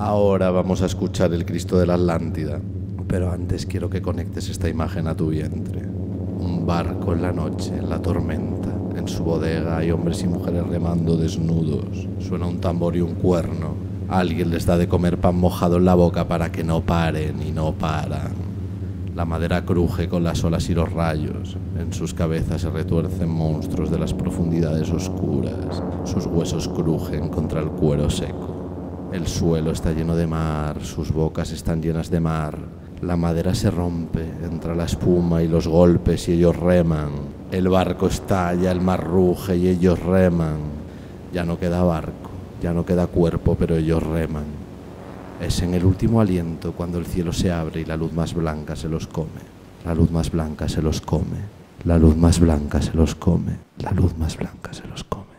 Ahora vamos a escuchar el Cristo de la Atlántida, pero antes quiero que conectes esta imagen a tu vientre. Un barco en la noche, en la tormenta. En su bodega hay hombres y mujeres remando desnudos. Suena un tambor y un cuerno. Alguien les da de comer pan mojado en la boca para que no paren, y no paran. La madera cruje con las olas y los rayos. En sus cabezas se retuercen monstruos de las profundidades oscuras. Sus huesos crujen contra el cuero seco. El suelo está lleno de mar, sus bocas están llenas de mar. La madera se rompe, entra la espuma y los golpes y ellos reman. El barco estalla, el mar ruge y ellos reman. Ya no queda barco, ya no queda cuerpo, pero ellos reman. Es en el último aliento cuando el cielo se abre y la luz más blanca se los come. La luz más blanca se los come. La luz más blanca se los come. La luz más blanca se los come.